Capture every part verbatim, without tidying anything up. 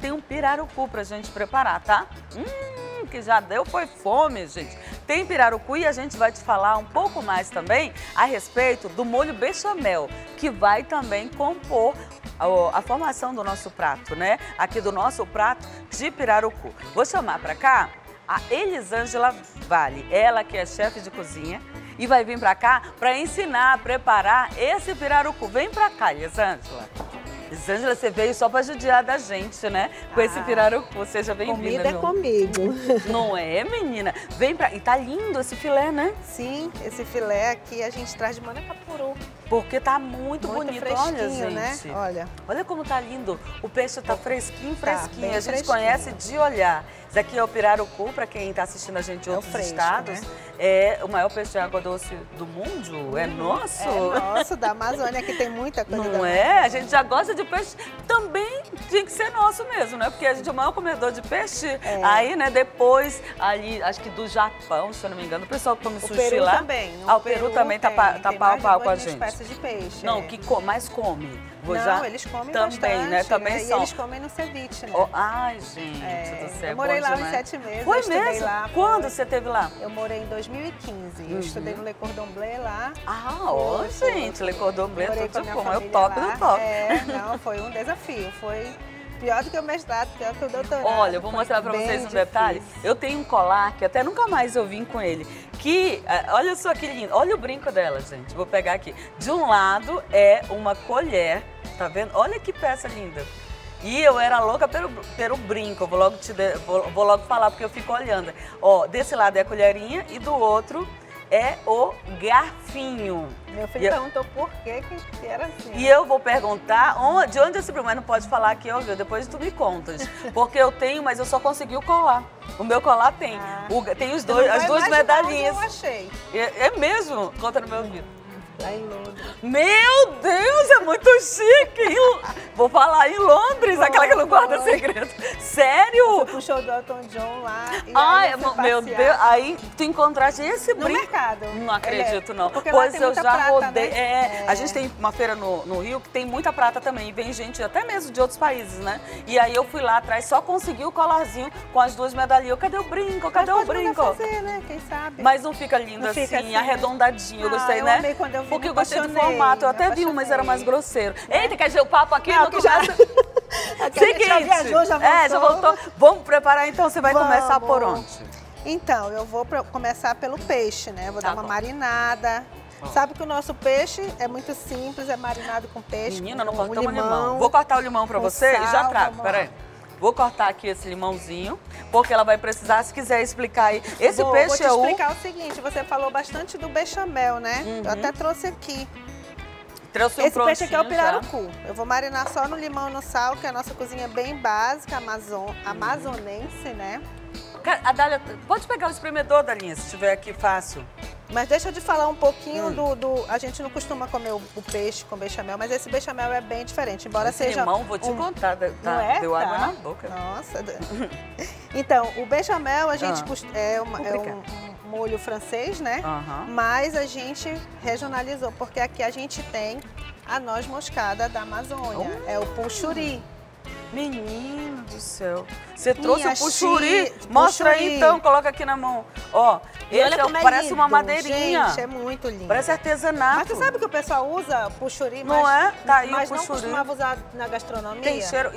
Tem um pirarucu pra gente preparar, tá? Hum, que já deu foi fome, gente. Tem pirarucu e a gente vai te falar um pouco mais também a respeito do molho bechamel, que vai também compor a, a formação do nosso prato, né? Aqui do nosso prato de pirarucu. Vou chamar pra cá a Elisângela Valle, ela que é chefe de cozinha e vai vir pra cá pra ensinar a preparar esse pirarucu. Vem pra cá, Elisângela. Elisângela, você veio só para judiar da gente, né? Com ah, esse pirarucu, seja bem-vinda. Comida é comigo. Não é, menina? Vem pra... E tá lindo esse filé, né? Sim, esse filé aqui a gente traz de Manacapuru. Porque tá muito, muito bonito, olha, gente. Né? Olha. Olha como tá lindo. O peixe tá fresquinho, fresquinho. Tá, a gente fresquinho. Conhece de olhar. Esse aqui é o pirarucu, para quem tá assistindo a gente de outros é fresco, estados. Né? É o maior peixe de água doce do mundo. Uhum. É nosso? É nosso, da Amazônia, que tem muita coisa. Não da é? A gente já gosta de peixe. Também tinha que ser nosso mesmo, né? Porque a gente é o maior comedor de peixe. É. Aí, né, depois, ali, acho que do Japão, se eu não me engano, o pessoal come sushi Peru lá. Também. O ah, o Peru, Peru também tem, tá, tá pau a pau com a gente. Espécie de peixe. Não, o é. que com, mais come. Vou não, já... eles comem também, bastante, né? Também, né? São. E eles comem no ceviche, né? Oh, ai, gente é. do céu. Eu morei lá uns sete meses. Foi mesmo? Lá, quando por... você teve lá? Eu morei em dois mil e quinze. Uhum. Eu estudei no Le Cordon Bleu lá. Ah, ó, oh, gente, Le Cordon Bleu é o top lá. do top. É, não, foi um desafio, foi... Pior do que o mestrado, pior do que o doutorado. Olha, eu vou mostrar pra vocês um detalhe. Eu tenho um colar que até nunca mais eu vim com ele. Que, olha só que lindo. Olha o brinco dela, gente. Vou pegar aqui. De um lado é uma colher, tá vendo? Olha que peça linda. E eu era louca pelo, pelo brinco, eu vou logo, te de, vou, vou logo falar porque eu fico olhando. Ó, desse lado é a colherinha e do outro... é o garfinho. Meu filho perguntou por que que era assim. E eu vou perguntar onde, de onde esse problema, mas não pode falar aqui, ó, depois tu me contas. Porque eu tenho, mas eu só consegui o colar. O meu colar tem. Ah, o, tem os dois, as duas medalhinhas. Eu achei. É, é mesmo? Conta no meu ouvido. Lá em Londres. Meu Deus, é muito chique! Vou falar em Londres, boa, aquela que não guarda segredo. Sério? Você puxou o Elton John lá e ai, meu Deus, aí tu encontraste esse brinco. No mercado. Não acredito, é, não. Pois eu já prata, rodei. Né? É, é. A gente tem uma feira no, no Rio que tem muita prata também. E vem gente até mesmo de outros países, né? E aí eu fui lá atrás, só consegui o colarzinho com as duas medalhinhas. Cadê o brinco? Cadê Mas o brinco? Fazer, né? Quem sabe? Mas não fica lindo não assim, fica assim, arredondadinho. Né? Eu gostei, ah, eu né? Amei quando eu Porque eu gostei do formato, eu até vi um, mas era mais grosseiro. Né? Eita, quer dizer, o papo aqui não, não começa... Já... Seguinte, já viajou, já voltou. É, já voltou. Vamos preparar então, você vai Vamos. começar por onde? Então, eu vou começar pelo peixe, né? Eu vou tá dar uma bom. marinada. Bom. Sabe que o nosso peixe é muito simples, é marinado com peixe, Menina, com não cortamos limão, limão. Vou cortar o limão pra você sal, e já trago, peraí. Vou cortar aqui esse limãozinho, porque ela vai precisar, se quiser explicar aí. Esse Boa, peixe é o... Vou te explicar o seguinte, você falou bastante do bechamel, né? Uhum. Eu até trouxe aqui. Trouxe um Esse peixe aqui é o pirarucu. Já. Eu vou marinar só no limão e no sal, que é a nossa cozinha bem básica, amazon... uhum. amazonense, né? A Dália, pode pegar o espremedor, Dalinha, se tiver aqui fácil. Mas deixa eu te falar um pouquinho hum. do, do... A gente não costuma comer o, o peixe com bechamel, mas esse bechamel é bem diferente, embora esse seja... limão, vou te um... contar, tá, não é? deu tá. água na boca. Nossa. Então, o bechamel a gente ah, cost... é, uma, é um, um molho francês, né? Uh-huh. Mas a gente regionalizou, porque aqui a gente tem a noz moscada da Amazônia, uh. é o puxuri. Menino do céu. Você trouxe Minha o puxuri? Chi... Mostra puxuri. aí então, coloca aqui na mão. Ó, ele olha como é parece lindo. uma madeirinha. Gente, é muito lindo. Parece artesanato. Mas você sabe que o pessoal usa puxuri, mas não, é? tá aí mas o puxuri. não costumava usar na gastronomia. Tem cheiro...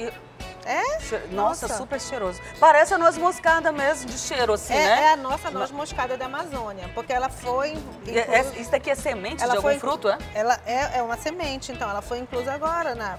É? Cheiro... Nossa, nossa, super cheiroso. Parece a noz moscada mesmo, de cheiro assim, é, né? É a nossa noz moscada da Amazônia, porque ela foi... Inclu... É, isso daqui é semente ela de algum foi... fruto, é? Ela é, é uma semente, então. Ela foi inclusa agora na...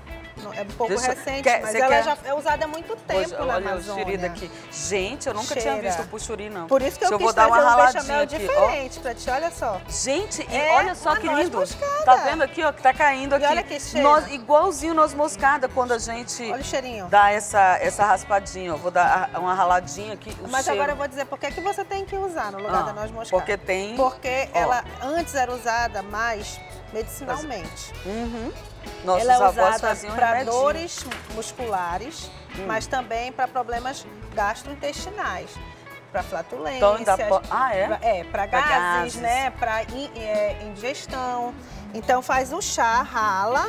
É um pouco Deixa, recente, quer, mas ela quer... já é usada há muito tempo Hoje, na olha Amazônia. Olha o daqui. Gente, eu nunca Cheira. tinha visto o puxuri, não. Por isso que eu, eu quis trazer um bechamel diferente oh. pra ti, olha só. Gente, é, e olha só que lindo. Moscada. Tá vendo aqui, ó, que tá caindo aqui. E olha que cheiro. Noz, igualzinho noz moscada, quando a gente olha o cheirinho. dá essa, essa raspadinha, ó. Vou dar uma raladinha aqui, o Mas cheiro. agora eu vou dizer por que, que você tem que usar no lugar ah, da noz moscada. Porque tem... Porque ó. ela antes era usada mais medicinalmente. Uhum. Nossos ela é usada para dores musculares, hum. mas também para problemas gastrointestinais, para flatulências, então, ah, é? para é, pra pra gases, gases, né, para in, é, indigestão. Então faz o chá, rala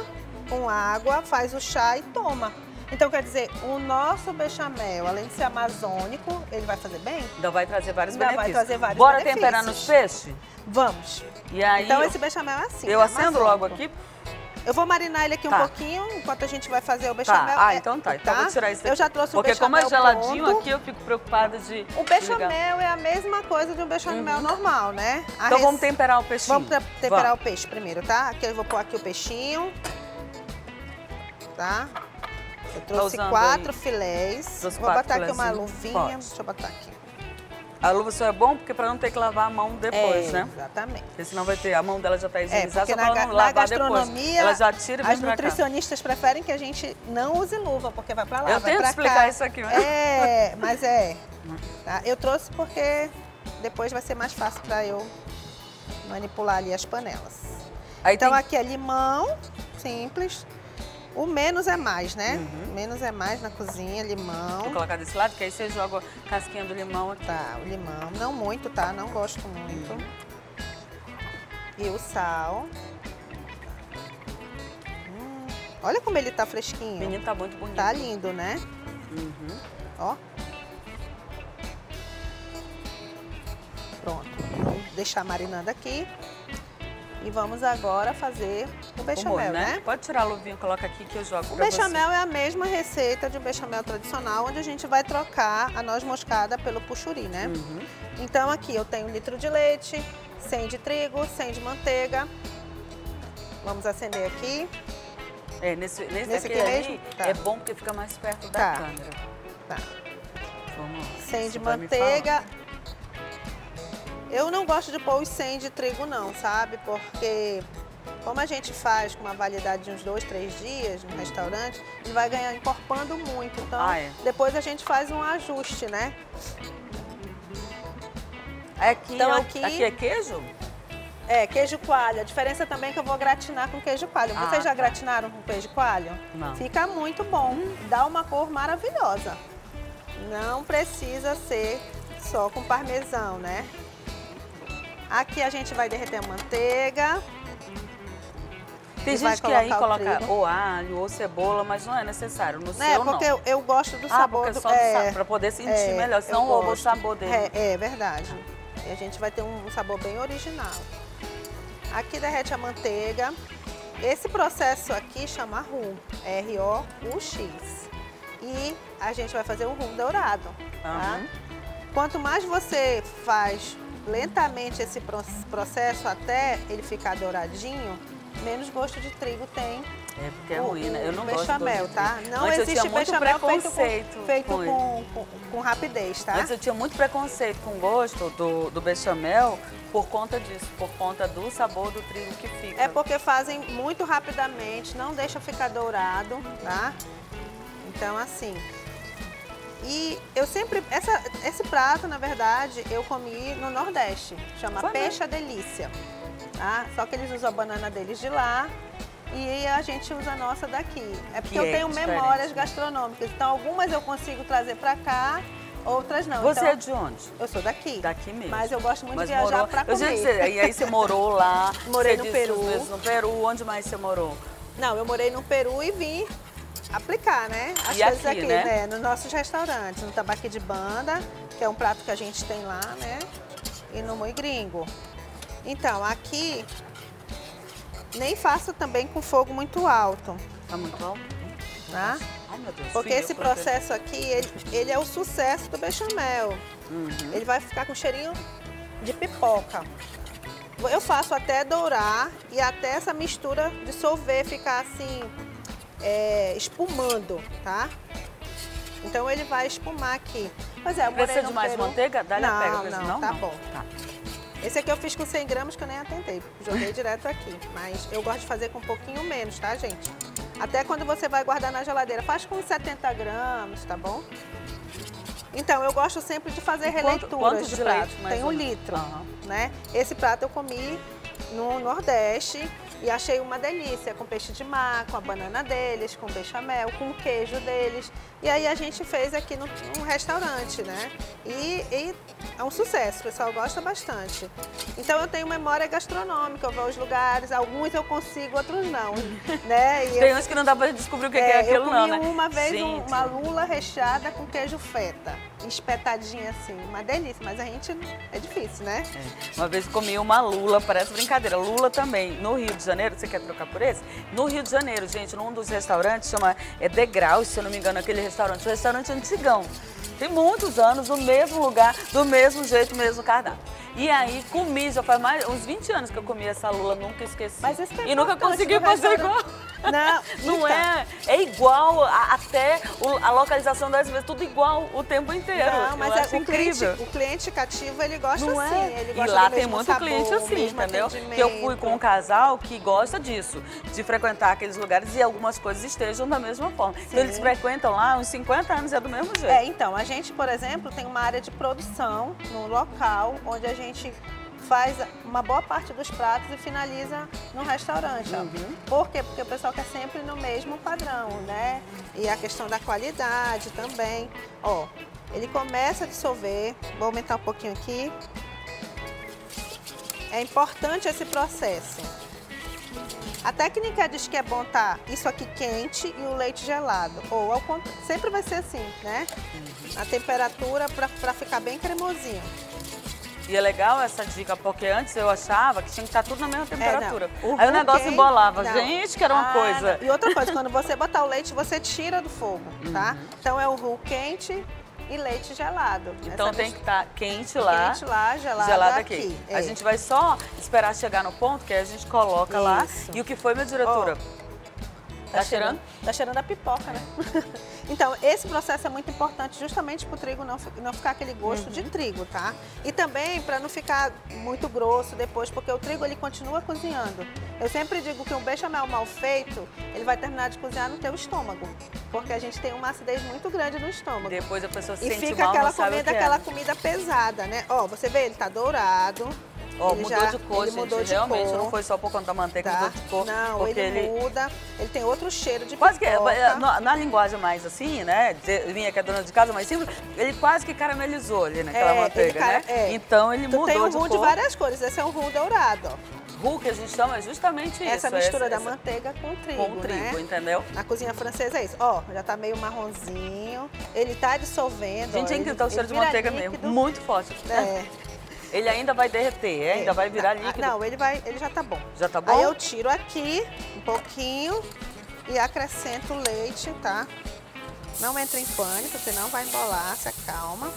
com água, faz o chá e toma. Então, quer dizer, o nosso bechamel, além de ser amazônico, ele vai fazer bem? Então vai trazer vários Ainda benefícios. Vai trazer vários Bora benefícios. temperar nos peixes? Vamos. E aí, então, esse bechamel é assim. Eu é acendo amazônico. logo aqui. Eu vou marinar ele aqui tá. um pouquinho, enquanto a gente vai fazer o bechamel. Tá. Ah, então tá. Então tá? vou tirar isso daqui. Eu já trouxe Porque o bechamel Porque como é geladinho pronto. aqui, eu fico preocupada de... O bechamel ligar. é a mesma coisa de um bechamel uhum. normal, né? A então res... vamos temperar o peixinho. Vamos temperar vamos. o peixe primeiro, tá? Aqui eu vou pôr aqui o peixinho. Tá? Eu trouxe tá quatro aí. filés. Vou quatro botar aqui uma luvinha. Pode. Deixa eu botar aqui. A luva só é bom porque para não ter que lavar a mão depois, é, né? Exatamente. Porque senão vai ter, a mão dela já está higienizada, é, só para não lavar depois. Ela já tira e vem pra cá. As nutricionistas preferem que a gente não use luva, porque vai para lá, Eu tenho que explicar cá. isso aqui, né? É, mas é. Tá? Eu trouxe porque depois vai ser mais fácil para eu manipular ali as panelas. Aí então tem... aqui é limão, simples. O menos é mais, né? Uhum. Menos é mais na cozinha, limão. Vou colocar desse lado, que aí você joga a casquinha do limão aqui. Tá, o limão. Não muito, tá? Não gosto muito. Uhum. E o sal. Hum. Olha como ele tá fresquinho. O menino tá muito bonito. Tá lindo, né? Uhum. Ó. Pronto. Vamos deixar marinando aqui. E vamos agora fazer o bechamel, Humor, né? né? Pode tirar a luvinha e coloca aqui que eu jogo. O bechamel você. é a mesma receita de um bechamel tradicional, onde a gente vai trocar a noz moscada pelo puxuri, né? Uhum. Então aqui eu tenho um litro de leite, cem de trigo, cem de manteiga. Vamos acender aqui. É, nesse nesse, nesse aqui, aqui mesmo? Ali, tá. É bom porque fica mais perto da tá. câmera. Tá. Vamos. cem de manteiga. Eu não gosto de pôr os cem de trigo não, sabe? Porque como a gente faz com uma validade de uns dois, três dias no restaurante, ele vai ganhar encorpando muito. Então ah, é. depois a gente faz um ajuste, né? Aqui, então, aqui, aqui é queijo? É, queijo coalho. A diferença também é que eu vou gratinar com queijo coalho. Ah, Vocês já tá. gratinaram com queijo coalho? Não. Fica muito bom. Hum. Dá uma cor maravilhosa. Não precisa ser só com parmesão, né? Aqui a gente vai derreter a manteiga. Tem gente que aí coloca ou alho ou cebola, mas não é necessário, no seu não. É, porque eu, eu gosto do sabor. Ah, porque só do sabor, para poder sentir melhor, senão rouba o sabor dele. É, é verdade. E a gente vai ter um sabor bem original. Aqui derrete a manteiga. Esse processo aqui chama roux, R O U X. E a gente vai fazer o roux dourado, tá? Quanto mais você faz lentamente esse processo até ele ficar douradinho, menos gosto de trigo tem. É porque é ruim, né? Eu não bechamel, gosto de tá? Não Antes existe bechamel feito, com, feito com, com, com rapidez, tá? Antes eu tinha muito preconceito com o gosto do, do bechamel por conta disso, por conta do sabor do trigo que fica. É porque fazem muito rapidamente, não deixa ficar dourado, tá? Então assim... E eu sempre, essa, esse prato, na verdade, eu comi no Nordeste, chama peixe à delícia, tá? Só que eles usam a banana deles de lá e a gente usa a nossa daqui. É porque que eu é tenho memórias né? gastronômicas, então algumas eu consigo trazer pra cá, outras não. Você então, é de onde? Eu sou daqui. Daqui mesmo. Mas eu gosto muito mas de viajar morou... pra comer. Eu já disse, e aí você morou lá? Morei no Peru. No Peru, onde mais você morou? Não, eu morei no Peru e vim aplicar, né? As e coisas aqui, aqui né? né? Nos nossos restaurantes, no Tambaqui de Banda, que é um prato que a gente tem lá, né? E no Muy Gringo. Então, aqui, nem faço também com fogo muito alto. Tá muito alto? Tá? Ai, meu Deus. Porque esse processo aqui, ele, ele é o sucesso do bechamel. Uhum. Ele vai ficar com cheirinho de pipoca. Eu faço até dourar e até essa mistura dissolver, ficar assim... É, espumando, tá? Então ele vai espumar aqui. Pois é, eu Precisa de mais peru. manteiga? Dá-lhe a pega, não, não, tá não. bom. Tá. Esse aqui eu fiz com cem gramas que eu nem atentei, joguei direto aqui. Mas eu gosto de fazer com um pouquinho menos, tá, gente? Até quando você vai guardar na geladeira, faz com setenta gramas, tá bom? Então, eu gosto sempre de fazer quanto, releituras de prato. Tem um, um litro, uhum. né? Esse prato eu comi no Nordeste. E achei uma delícia, com peixe de mar, com a banana deles, com bechamel, com o queijo deles. E aí a gente fez aqui num restaurante, né? E, e é um sucesso, o pessoal gosta bastante. Então eu tenho memória gastronômica, eu vou aos lugares, alguns eu consigo, outros não, né? E tem eu, uns que não dá pra descobrir o que é, que é aquilo não, né? Eu comi uma vez um, uma lula recheada com queijo feta, espetadinha assim, uma delícia, mas a gente, é difícil, né? É. Uma vez comi uma lula, parece brincadeira, lula também, no Rio de Janeiro, você quer trocar por esse? No Rio de Janeiro, gente, num dos restaurantes, chama é Degraus, se eu não me engano, aquele restaurante, um restaurante antigão. Tem muitos anos, no mesmo lugar, do mesmo jeito, mesmo cardápio. E aí, comi, já faz mais, uns vinte anos que eu comi essa lula, nunca esqueci. Mas isso é e nunca consegui fazer igual. Não, não é. É igual a, até o, a localização das vezes, tudo igual o tempo inteiro. Não, mas é, o, cliente, o cliente cativo, ele gosta não assim. É. Ele gosta e lá tem muito sabor, cliente assim, entendeu? Que eu fui com um casal que gosta disso, de frequentar aqueles lugares e algumas coisas estejam da mesma forma. Sim. Eles frequentam lá uns cinquenta anos, é do mesmo jeito. É, então, a gente, por exemplo, tem uma área de produção no local, onde a gente faz uma boa parte dos pratos e finaliza no restaurante. Uhum. Por quê? Porque o pessoal quer sempre no mesmo padrão, né? E a questão da qualidade também. Ó, ele começa a dissolver, vou aumentar um pouquinho aqui. É importante esse processo. A técnica diz que é bom estar isso aqui quente e o leite gelado. Ou ao contrário, sempre vai ser assim, né? A temperatura para ficar bem cremosinho. E é legal essa dica, porque antes eu achava que tinha que estar tudo na mesma temperatura. É, o Aí o negócio quente, embolava. Não. Gente, que era uma ah, coisa. Não. E outra coisa, quando você botar o leite, você tira do fogo, tá? Uhum. Então é o roux quente e leite gelado. Então essa tem mistura. Que estar tá quente lá, quente lá, gelado, gelado aqui. aqui. É. A gente vai só esperar chegar no ponto, que aí a gente coloca Isso. lá. E o que foi, minha diretora? Oh. Tá, tá cheirando? Tá cheirando a pipoca, né? Então, esse processo é muito importante justamente para o trigo não, não ficar aquele gosto uhum. de trigo, tá? E também para não ficar muito grosso depois, porque o trigo ele continua cozinhando. Eu sempre digo que um bechamel mal feito, ele vai terminar de cozinhar no teu estômago, porque a gente tem uma acidez muito grande no estômago. Depois a pessoa se sente mal, e fica aquela comida, aquela comida pesada, né? Ó, você vê, ele tá dourado. Ó, mudou já, de cor, gente, mudou de realmente, cor. Não foi só por conta da manteiga, tá? Mudou de cor. Não, porque ele, ele muda, ele tem outro cheiro de quase pipoca. Quase que, na, na linguagem mais assim, né, minha que é dona de casa, mais simples, ele quase que caramelizou ali naquela é, manteiga, cara... né? É. Então ele tu mudou de cor. Tem um roux de várias cores, esse é um roux dourado, ó. Roux que a gente chama é justamente essa isso. Mistura essa mistura da essa... manteiga com trigo, Com trigo, né? entendeu? Na cozinha francesa é isso. Ó, já tá meio marronzinho, ele tá dissolvendo. Gente, ó, ele, tá o cheiro de manteiga líquido. mesmo, muito forte. É. Ele ainda vai derreter, é? ainda vai virar líquido. Não, ele, vai, ele já tá bom. Já tá bom? Aí eu tiro aqui um pouquinho e acrescento o leite, tá? Não entra em pânico, senão vai embolar, se acalma.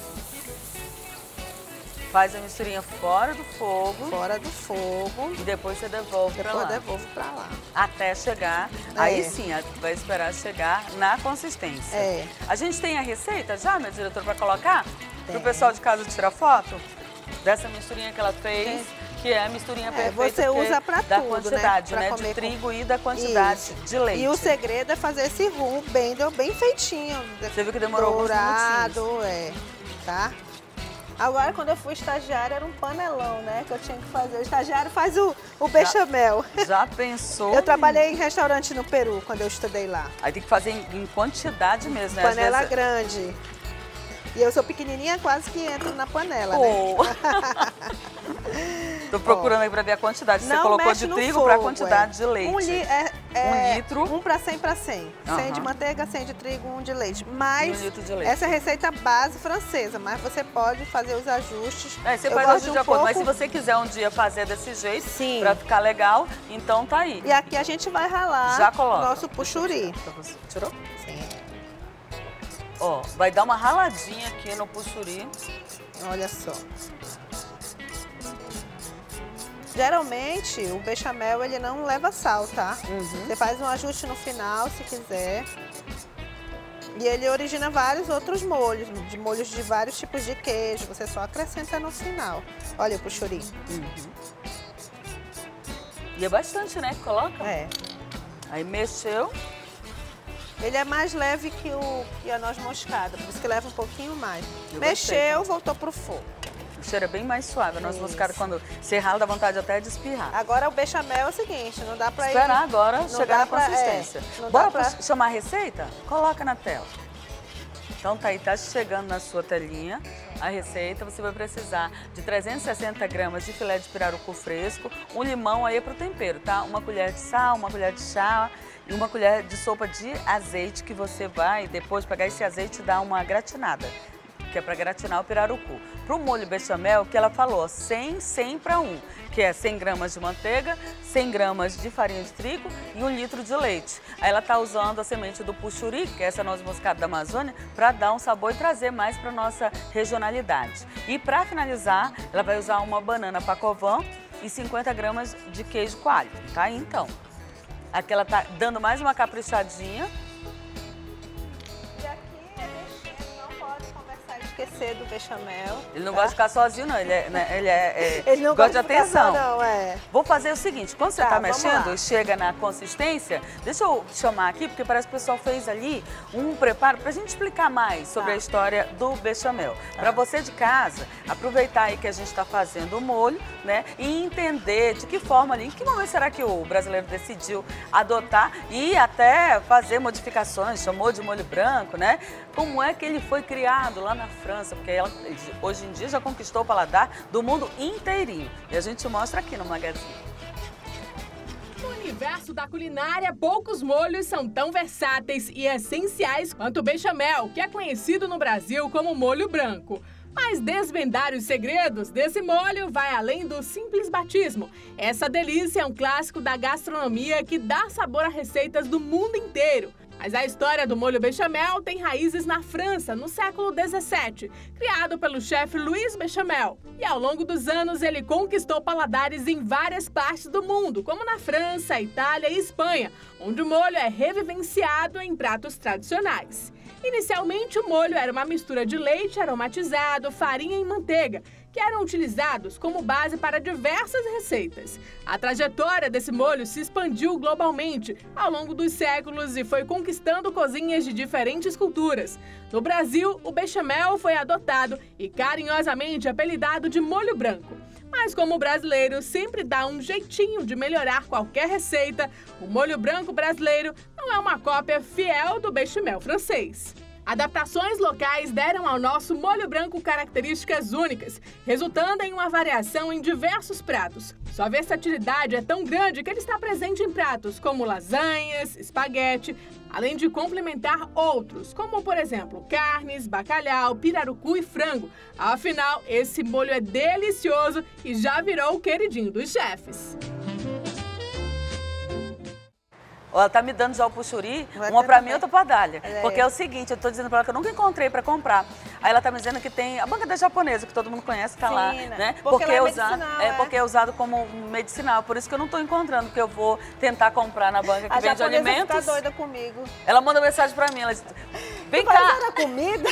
Faz a misturinha fora do fogo. Fora do fogo. E depois você devolve depois pra lá. Depois devolve pra lá. Até chegar, é. aí sim, vai esperar chegar na consistência. É. A gente tem a receita já, meu diretor, pra colocar? Tem. Pro pessoal de casa tirar foto? Dessa misturinha que ela fez, Sim. que é a misturinha é, perfeita. Você usa pra da tudo, quantidade, né? Pra né? Comer de trigo com... e da quantidade Isso. de leite. E o segredo é fazer esse roux bem, bem feitinho. Você viu que demorou Dourado, alguns minutinhos. é. Tá? Agora, quando eu fui estagiária, era um panelão, né? Que eu tinha que fazer. O estagiário faz o, o bechamel. Já, já pensou? Eu trabalhei em restaurante no Peru, quando eu estudei lá. Aí tem que fazer em, em quantidade mesmo, né? Panela vezes... grande. E eu sou pequenininha, quase que entro na panela, oh. né? Tô procurando oh. aí pra ver a quantidade. Você Não colocou de trigo fogo, pra quantidade é. de leite. Um, li é, é, um litro. Um pra cem pra cem. Uhum. cem de manteiga, cem de trigo, um de leite. Mas um litro de leite. Essa é a receita base francesa, mas você pode fazer os ajustes. É, você eu faz ajuste de acordo, um mas se você quiser um dia fazer desse jeito, Sim. pra ficar legal, então tá aí. E aqui a gente vai ralar Já coloca. nosso puxuri. Tirou? Sim. Ó, vai dar uma raladinha aqui no puxuri. Olha só. Geralmente, o bechamel, ele não leva sal, tá? Uhum. Você faz um ajuste no final, se quiser. E ele origina vários outros molhos, de molhos de vários tipos de queijo. Você só acrescenta no final. Olha o puxuri. Uhum. E é bastante, né? Coloca. É. Aí mexeu. Ele é mais leve que o, que a noz moscada, por isso que leva um pouquinho mais. Eu Mexeu, gostei. voltou pro fogo. O cheiro é bem mais suave. A noz moscada, quando você rala, dá vontade até de espirrar. Agora o bechamel é o seguinte, não dá pra Esperar ir... agora não chegar na pra, consistência. É, Bora pra... chamar a receita? Coloca na tela. Então tá aí, tá chegando na sua telinha. a receita, você vai precisar de trezentos e sessenta gramas de filé de pirarucu fresco, um limão aí pro tempero, tá? Uma colher de sal, uma colher de chá e uma colher de sopa de azeite, que você vai depois pegar esse azeite e dar uma gratinada, que é para gratinar o pirarucu. Para o molho bechamel, que ela falou, cem, cem para um, que é cem gramas de manteiga, cem gramas de farinha de trigo e um litro de leite. Aí ela está usando a semente do puxuri, que é essa noz moscada da Amazônia, para dar um sabor e trazer mais para nossa regionalidade. E para finalizar, ela vai usar uma banana pacovan e cinquenta gramas de queijo coalho, tá? Então, aqui ela está dando mais uma caprichadinha. Esquecer do bechamel. Ele não tá? gosta de ficar sozinho, não. Ele é, né? Ele é, é... Ele não gosta de atenção. Só, não, é. Vou fazer o seguinte, quando você tá, tá mexendo e chega na consistência, deixa eu chamar aqui, porque parece que o pessoal fez ali um preparo pra gente explicar mais sobre tá. a história do bechamel. Tá. Pra você de casa, aproveitar aí que a gente tá fazendo o molho, né? E entender de que forma ali, em que momento será que o brasileiro decidiu adotar e até fazer modificações, chamou de molho branco, né? Como é que ele foi criado lá na França, porque ela hoje em dia já conquistou o paladar do mundo inteirinho. E a gente mostra aqui no Magazine. No universo da culinária, poucos molhos são tão versáteis e essenciais quanto o bechamel, que é conhecido no Brasil como molho branco. Mas desvendar os segredos desse molho vai além do simples batismo. Essa delícia é um clássico da gastronomia que dá sabor a receitas do mundo inteiro. Mas a história do molho bechamel tem raízes na França, no século dezessete, criado pelo chefe Louis Bechamel. E ao longo dos anos ele conquistou paladares em várias partes do mundo, como na França, Itália e Espanha, onde o molho é revivenciado em pratos tradicionais. Inicialmente o molho era uma mistura de leite aromatizado, farinha e manteiga, que eram utilizados como base para diversas receitas. A trajetória desse molho se expandiu globalmente ao longo dos séculos e foi conquistando cozinhas de diferentes culturas. No Brasil, o bechamel foi adotado e carinhosamente apelidado de molho branco. Mas como o brasileiro sempre dá um jeitinho de melhorar qualquer receita, o molho branco brasileiro não é uma cópia fiel do bechamel francês. Adaptações locais deram ao nosso molho branco características únicas, resultando em uma variação em diversos pratos. Sua versatilidade é tão grande que ele está presente em pratos como lasanhas, espaguete, além de complementar outros, como por exemplo carnes, bacalhau, pirarucu e frango. Afinal, esse molho é delicioso e já virou o queridinho dos chefes. Ela tá me dando já o puxuri, vai uma pra também. Mim e outra pra Dália. É. Porque é o seguinte, eu tô dizendo pra ela que eu nunca encontrei pra comprar. Aí ela tá me dizendo que tem a banca da japonesa, que todo mundo conhece, tá Sim, lá, né? Porque, porque é, é, usado, é. é porque é usado como medicinal. Por isso que eu não tô encontrando, porque eu vou tentar comprar na banca que a vende alimentos. Ela tá doida comigo. Ela manda mensagem pra mim, ela diz, vem tu cá. Vai usar a comida?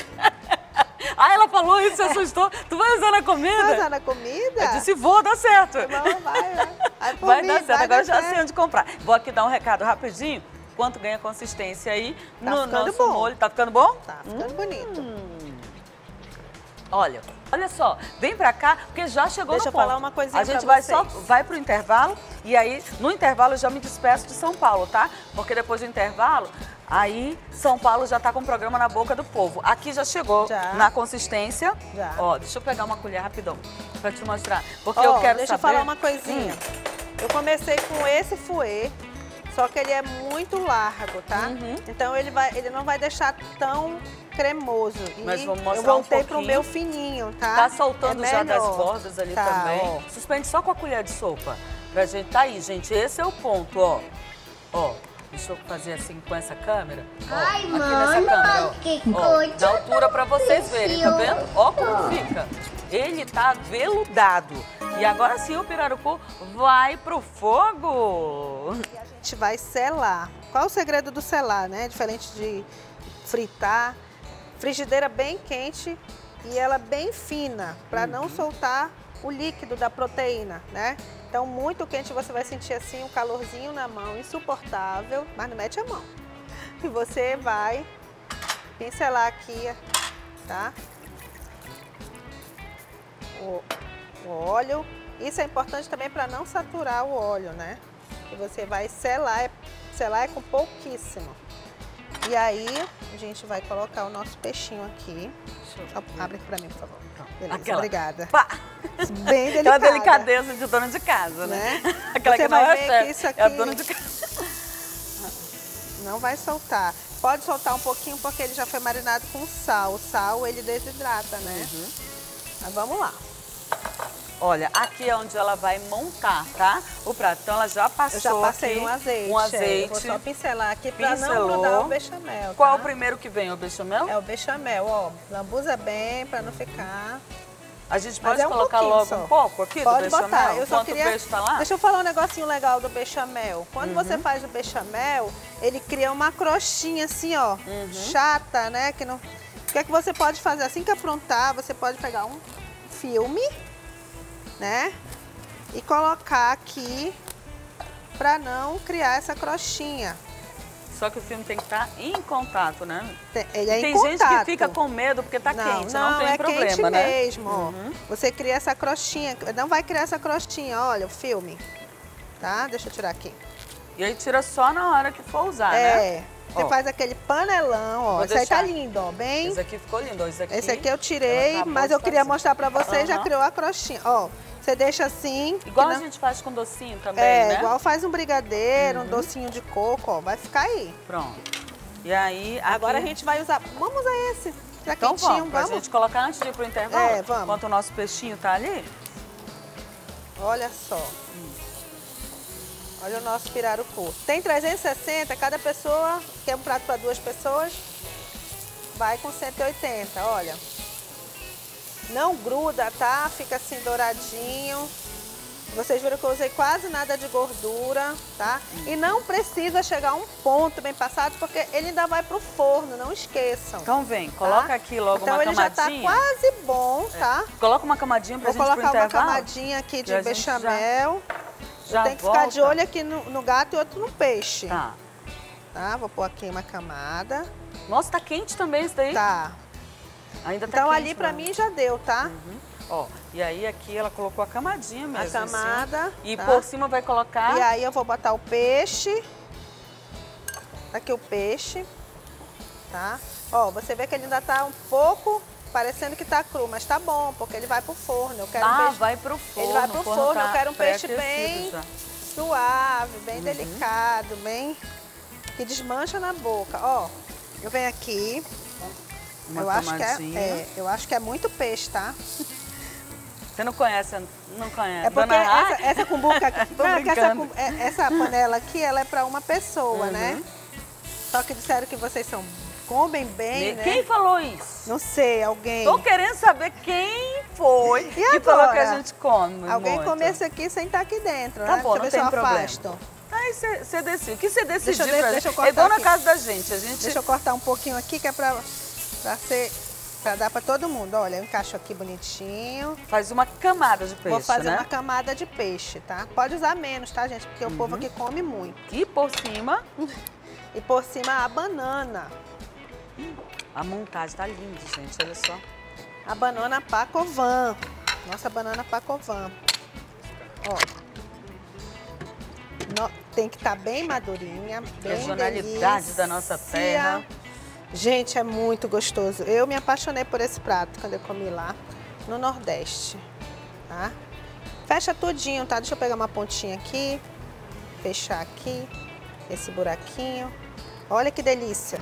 Ah, ela falou isso, se assustou. Tu vai usar na comida? Tu vai usar na comida? Eu disse, vou, dá certo. Não, vai, né? Vai, vai mim, dar certo, vai agora já sei onde comprar. Vou aqui dar um recado rapidinho, quanto ganha consistência aí tá no nosso bom. molho. Tá ficando bom? Tá ficando hum. bonito. Olha, olha só, vem pra cá, porque já chegou Deixa no ponto. Deixa eu falar uma coisinha pra vocês. A gente vai só, vai pro intervalo, e aí no intervalo eu já me despeço de São Paulo, tá? Porque depois do intervalo... Aí, São Paulo já tá com o programa na boca do povo. Aqui já chegou já. na consistência. Já. Ó, deixa eu pegar uma colher rapidão pra te mostrar. Porque oh, eu quero deixa saber... Deixa eu falar uma coisinha. Hum. Eu comecei com esse fouet, só que ele é muito largo, tá? Uhum. Então ele, vai, ele não vai deixar tão cremoso. E Mas vou mostrar eu voltei um pouquinho. pro meu fininho, tá? Tá soltando é já das bordas ali tá, também. Ó. Suspende só com a colher de sopa. Pra gente... Tá aí, gente. Esse é o ponto, ó. Ó. Deixa eu fazer assim com essa câmera. Ó, Ai, aqui mano, nessa câmera, ó. Que ó, da altura pra vocês verem, tá vendo? Ó como fica. Ele tá veludado. E agora sim o pirarucu vai pro fogo. E a gente vai selar. Qual é o segredo do selar, né? Diferente de fritar. Frigideira bem quente e ela bem fina, pra uhum. não soltar o líquido da proteína, né? Então, muito quente, você vai sentir assim um calorzinho na mão, insuportável, mas não mete a mão. E você vai pincelar aqui, tá? O, o óleo. Isso é importante também para não saturar o óleo, né? E você vai selar, selar é com pouquíssimo. E aí... a gente vai colocar o nosso peixinho aqui. Abre aqui pra mim, por favor. Beleza, aquela... obrigada. Pa... Bem delicada. É uma delicadeza de dona de casa, né? né? Aquela Você que não vai é ver chefe, que isso aqui... é a dona de casa. Não vai soltar. Pode soltar um pouquinho porque ele já foi marinado com sal. O sal, ele desidrata, né? Uhum. Mas vamos lá. Olha, aqui é onde ela vai montar, tá? O prato. Então ela já passou. Eu já passei aqui um azeite. Um azeite. É, vou só pincelar aqui para não grudar o bechamel. Tá? Qual é o primeiro que vem? O bechamel? É o bechamel, ó. Lambuza bem para não ficar. A gente pode é um colocar logo só. um pouco aqui pode do bechamel? Pode botar. Eu só queria... o peixe tá lá? Deixa eu falar um negocinho legal do bechamel. Quando uhum. você faz o bechamel, ele cria uma crostinha assim, ó. Uhum. Chata, né? Que não... O que é que você pode fazer? Assim que aprontar, você pode pegar um filme, né? E colocar aqui pra não criar essa crostinha. Só que o filme tem que estar em contato, né? Tem, ele é tem em gente contato. que fica com medo porque tá não, quente, não, não tem é problema, quente né? mesmo. Uhum. Você cria essa crostinha, não vai criar essa crostinha, olha o filme, tá? Deixa eu tirar aqui. E aí tira só na hora que for usar, é. né? É. Você ó. faz aquele panelão, ó. Vou Esse deixar. aí tá lindo, ó, bem? Esse aqui ficou lindo, ó. Esse aqui, Esse aqui eu tirei, mas eu queria assim. mostrar pra você, uhum. já criou a crostinha, ó. Você deixa assim. Igual não... a gente faz com docinho também, é, né? É, igual faz um brigadeiro, uhum. um docinho de coco, ó. Vai ficar aí. Pronto. E aí... Aqui... Agora a gente vai usar... Vamos usar esse. Já então quentinho, vamos. vamos. Pra gente colocar antes de ir pro intervalo. É, vamos. Enquanto o nosso peixinho tá ali. Olha só. Hum. Olha o nosso pirarucu. Tem trezentos e sessenta, cada pessoa, que é um prato para duas pessoas, vai com cento e oitenta, olha. Não gruda, tá? Fica assim douradinho. Vocês viram que eu usei quase nada de gordura, tá? E não precisa chegar a um ponto bem passado, porque ele ainda vai pro forno, não esqueçam. Então vem, coloca tá? aqui logo então uma camadinha. Então ele já tá quase bom, tá? É. Coloca uma camadinha pra Vou gente colocar pro uma camadinha aqui de bechamel. Já... Já tem que volta. ficar de olho aqui no, no gato e outro no peixe. Tá. Tá, vou pôr aqui uma camada. Nossa, tá quente também isso daí? Tá. Ainda tá então quente, ali pra não. mim já deu, tá? Uhum. Ó, e aí aqui ela colocou a camadinha mesmo. A camada. Assim. E tá. por cima vai colocar... E aí eu vou botar o peixe. Aqui o peixe. Tá? Ó, você vê que ele ainda tá um pouco... Parecendo que tá cru, mas tá bom, porque ele vai pro forno. Eu quero ah, um peixe... vai pro forno. Ele vai pro forno, forno tá eu quero um peixe bem já. suave, bem uhum. delicado, bem... Que desmancha na boca. Ó, eu venho aqui... Uma eu acho, que é, é, eu acho que é muito peixe, tá? Você não conhece, não conhece. É porque Dona essa, essa cumbuca aqui, essa, essa panela aqui, ela é pra uma pessoa, uhum. né? Só que disseram que vocês são comem bem, né? Quem falou isso? Não sei, alguém. Tô querendo saber quem foi e que falou que a gente come. Alguém muito. come esse aqui sem estar aqui dentro, tá né? bom, não tem problema. Afasto. Aí você decide. O que você decidiu? Deixa eu, pra deixa gente? eu É dona casa da gente. A gente. Deixa eu cortar um pouquinho aqui que é pra... Pra, ser, pra dar pra todo mundo. Olha, eu encaixo aqui bonitinho. Faz uma camada de peixe, Vou fazer né? uma camada de peixe, tá? Pode usar menos, tá, gente? Porque uhum. o povo aqui come muito. E por cima? E por cima a banana. A montagem tá linda, gente. Olha só. A banana pacovan. Nossa, banana pacovan. Ó. No, tem que estar tá bem madurinha, bem Regionalidade da nossa terra. Gente, é muito gostoso. Eu me apaixonei por esse prato quando eu comi lá no Nordeste, tá? Fecha tudinho, tá? Deixa eu pegar uma pontinha aqui, fechar aqui, esse buraquinho. Olha que delícia.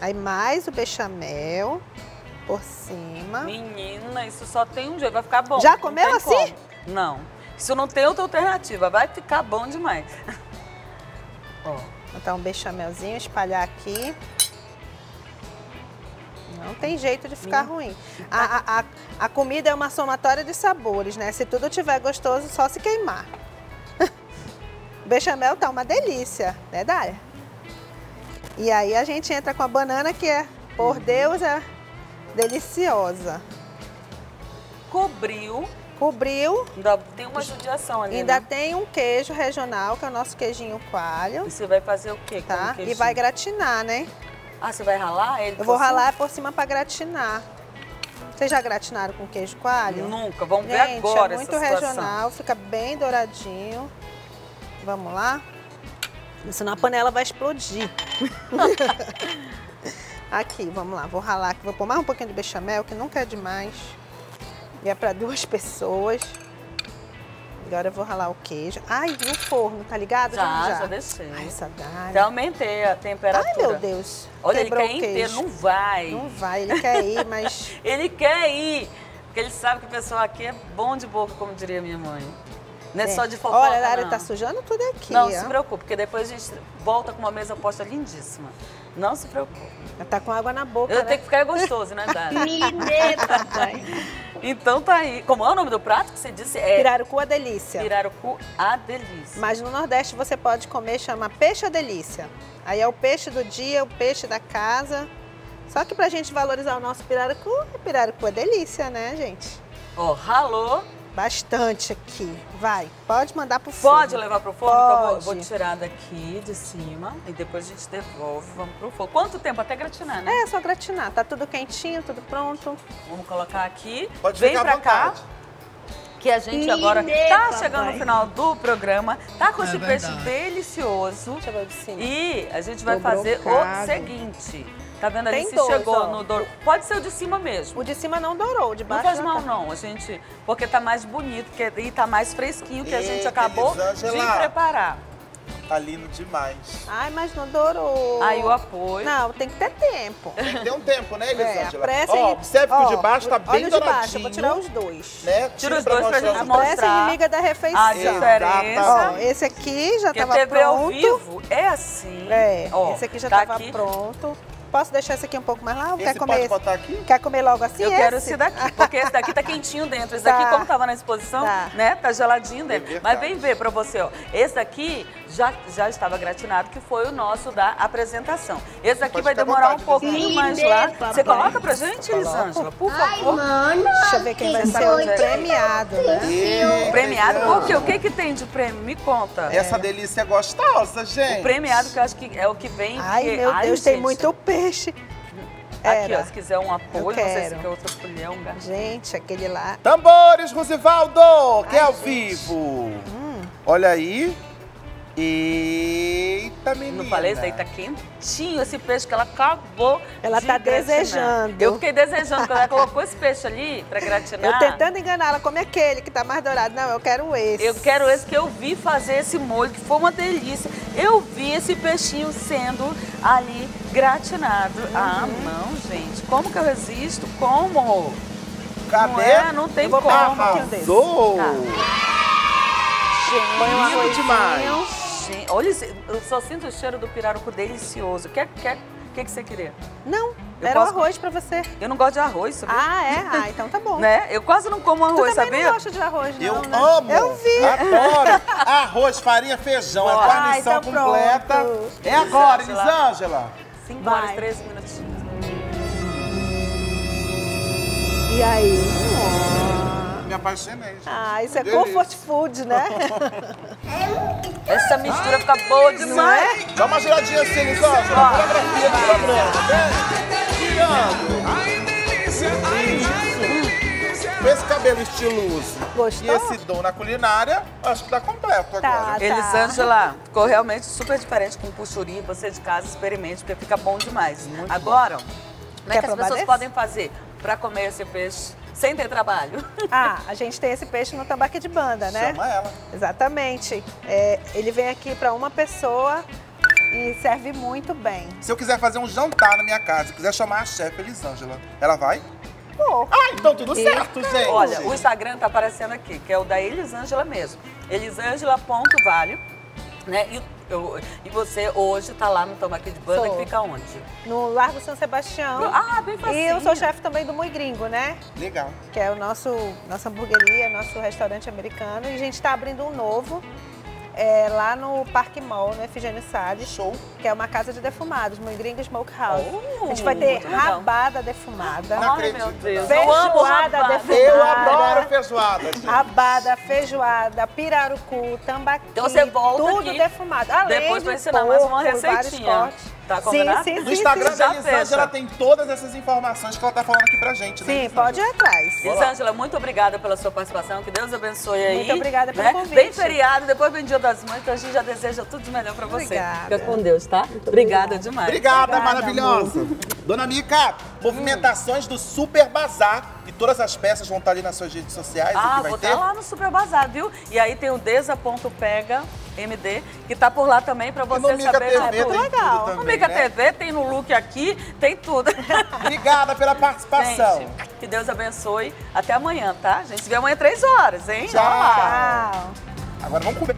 Aí mais o bechamel por cima. Menina, isso só tem um jeito, vai ficar bom. Já comeu assim? Como. Não. Isso não tem outra alternativa, vai ficar bom demais. Ó, botar um bechamelzinho, espalhar aqui. Não tem jeito de ficar Minha. ruim. A, a, a, a comida é uma somatória de sabores, né? Se tudo tiver gostoso, só se queimar. O bechamel tá uma delícia, né, Dália? E aí a gente entra com a banana que é, por Deus, é deliciosa. Cobriu. Cobriu. Ainda tem uma judiação ali, Ainda né? tem um queijo regional, que é o nosso queijinho coalho. E você vai fazer o quê tá? com o queijinho? E vai gratinar, né? Ah, você vai ralar ele? Eu vou cima? ralar por cima para gratinar. Vocês já gratinaram com queijo coalho? Nunca, vamos ver Gente, agora é muito essa regional, fica bem douradinho. Vamos lá? Senão a panela vai explodir. Aqui, vamos lá, vou ralar aqui, vou pôr mais um pouquinho de bechamel, que nunca é demais. E é para duas pessoas. Agora eu vou ralar o queijo. Ai, e o forno, tá ligado? Já, já, já desceu. Ai, essa dá. Então aumentei a temperatura. Ai, meu Deus. Olha, ele quer ir inteiro, não vai. Não vai, ele quer ir, mas... ele quer ir, porque ele sabe que o pessoal aqui é bom de boca, como diria minha mãe. Não é, é. só de fofoca, olha, a área tá sujando tudo aqui. Não, ó, se preocupe, porque depois a gente volta com uma mesa posta lindíssima. Não se preocupe. Ela tá com água na boca, Eu né? tenho que ficar gostoso, né, Dara? Mineira, pai. Então tá aí. Como é o nome do prato que você disse? É... Pirarucu à delícia. Pirarucu à delícia. Mas no Nordeste você pode comer, chama peixe à delícia. Aí é o peixe do dia, o peixe da casa. Só que pra gente valorizar o nosso pirarucu, é pirarucu à delícia, né, gente? Ó, oh, ralou. Bastante aqui. Vai, pode mandar pro forno. Pode levar pro forno? Pode. Então eu vou tirar daqui de cima e depois a gente devolve. Vamos pro forno. Quanto tempo? Até gratinar, né? É, só gratinar. Tá tudo quentinho, tudo pronto. Vamos colocar aqui. Pode Vem pra cá. Que a gente agora Ine, tá papai. chegando no final do programa. Tá com é esse verdade. peixe delicioso. Deixa eu ver de cima. E a gente vai Dobrou fazer caro. o seguinte. Tá vendo ali? Tem se dois, chegou ó. no dourou. Pode ser o de cima mesmo. O de cima não dourou, o de baixo. Não faz mal, tá... não, a gente. Porque tá mais bonito que... e tá mais fresquinho, que Eita, a gente acabou Elisângela. de preparar. Tá lindo demais. Ai, mas não dourou. Aí o apoio. Não, tem que ter tempo. Tem que ter um tempo, né, Elisângela? É, ó, observe que ó, o de baixo tá bem douradinho. Olha o de baixo, eu vou tirar os dois. Né? Tira, Tira os dois pra gente mostrar. Aparece inimiga da refeição. A diferença. Ó, esse aqui já tava pronto. Porque T V ao vivo é assim. É, ó, esse aqui já tá tava aqui. pronto. Posso deixar esse aqui um pouco mais lá? Ou esse quer comer pode botar aqui? Quer comer logo assim? Eu esse? quero esse daqui, porque esse daqui tá quentinho dentro. Esse tá. daqui, como tava na exposição, tá. né? Tá geladinho dentro. É Mas vem ver pra você, ó. Esse daqui já, já estava gratinado, que foi o nosso da apresentação. Esse daqui pode vai demorar vontade, um pouquinho sim, mais lá. Papai. Você coloca pra gente, Elisângela? Por favor. Ai, mano, Deixa eu ver quem vai ser o premiado, né? Sim, premiado, porque o que que tem de prêmio? Me conta. Essa é. delícia é gostosa, gente. O premiado, que eu acho que é o que vem... Ai, que... meu Ai, Deus, gente. tem muito peixe. Aqui, Era. ó, se quiser um apoio, não sei se quer outra colher, um garfo. Gente, aquele lá. Tambores, Rosivaldo, que é ao vivo. Hum. Olha aí. Eita, menina. Não falei, isso aí tá quentinho, esse peixe que ela acabou Ela de tá gratinar. desejando. Eu fiquei desejando, quando ela colocou esse peixe ali pra gratinar. Eu tentando enganar, ela come aquele que tá mais dourado. Não, eu quero esse. Eu quero esse que eu vi fazer esse molho, que foi uma delícia. Eu vi esse peixinho sendo ali gratinado. Uhum. Ah, não, gente. Como que eu resisto? Como? Cadê? Não, é? não tem como. Arrasou! Tá. Põe um arroz demais. Olha, eu só sinto o cheiro do pirarucu delicioso. O que, que, que, que você queria? Não, eu era o arroz com... pra você. Eu não gosto de arroz, sabia? Ah, é? Ah, então tá bom. Né? Eu quase não como arroz, sabia? Eu também não gosto de arroz, não, Eu né? amo! Eu vi! Adoro! Arroz, farinha, feijão, a guarnição Ai, então completa. Pronto. É agora, Elisângela! cinco horas e treze minutinhos. E aí? Oh. Me apaixonei, gente. Ah, isso é Delícia. comfort food, né? Essa mistura Ai, fica boa demais. Dá uma giradinha assim, Elisângela. Fotografia do programa, tá Girando. Ai, delícia. Ai, delícia. Com esse cabelo estiloso Gostou? e esse dom na culinária, acho que tá completo tá, agora. Tá. Elisângela, ficou realmente super diferente com o puxuri. Você de casa experimente, porque fica bom demais. Muito agora, bom. como é Quer que as pessoas esse? podem fazer pra comer esse peixe? Sem ter trabalho. Ah, a gente tem esse peixe no Tambaqui de Banda, né? Chama ela. Exatamente. É, ele vem aqui para uma pessoa e serve muito bem. Se eu quiser fazer um jantar na minha casa, se eu quiser chamar a chefe Elisângela, ela vai? Pô. Ah, então tudo Eita. certo, gente. Olha, o Instagram tá aparecendo aqui, que é o da Elisângela mesmo. Elisângela ponto valle, né? E Eu, e você hoje tá lá no Tambaqui de Banda sou. que fica onde? No Largo São Sebastião. Ah, bem facinho. E eu sou chefe também do Muy Gringo, né? Legal. Que é o nosso, nossa hamburgueria, nosso restaurante americano. E a gente tá abrindo um novo é, lá no Parque Mall, no Efigênio Salles. Show. Que é uma casa de defumados, Muy Gringo Smoke House. Oh, a gente vai ter rabada legal. defumada. Não Ai, acredito, meu Deus. Feijoada eu defumada. Eu adoro feijoada. Gente. Rabada, feijoada, pirarucu, tambaqui, então você volta tudo aqui. defumado. Além Depois vai de ensinar porco, mais uma receitinha. Tá combinado? Sim, sim, sim, no Instagram sim, sim. da Elisângela tem todas essas informações que ela tá falando aqui pra gente. Né, sim, pode ir atrás. Elisângela, muito obrigada pela sua participação. Que Deus abençoe aí. Muito obrigada pelo né? convite. Bem feriado, depois vem Dia das Mães, então a gente já deseja tudo de melhor pra você. Obrigada. Fica com Deus, tá? Muito obrigada demais. Obrigada, obrigada maravilhosa. Amor. Dona Mica, movimentações hum. do Super Bazar. E todas as peças vão estar ali nas suas redes sociais. Ah, vai vou estar lá no Super Bazar, viu? E aí tem o Desa.pega M D, que tá por lá também pra você saber. T V, é muito legal. Também, no Mica, né? T V, tem no look aqui, tem tudo. Obrigada pela participação. Gente, que Deus abençoe. Até amanhã, tá? A gente se vê amanhã três horas, hein? Tchau. Tchau. Agora vamos comer.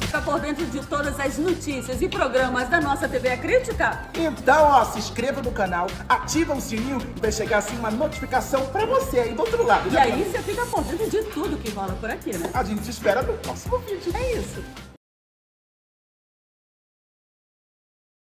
Fica por dentro de todas as notícias e programas da nossa T V A Crítica? Então, ó, se inscreva no canal, ativa o sininho e vai chegar assim uma notificação pra você aí do outro lado. E aí você fica por dentro de tudo que rola por aqui, né? A gente te espera no próximo vídeo. É isso.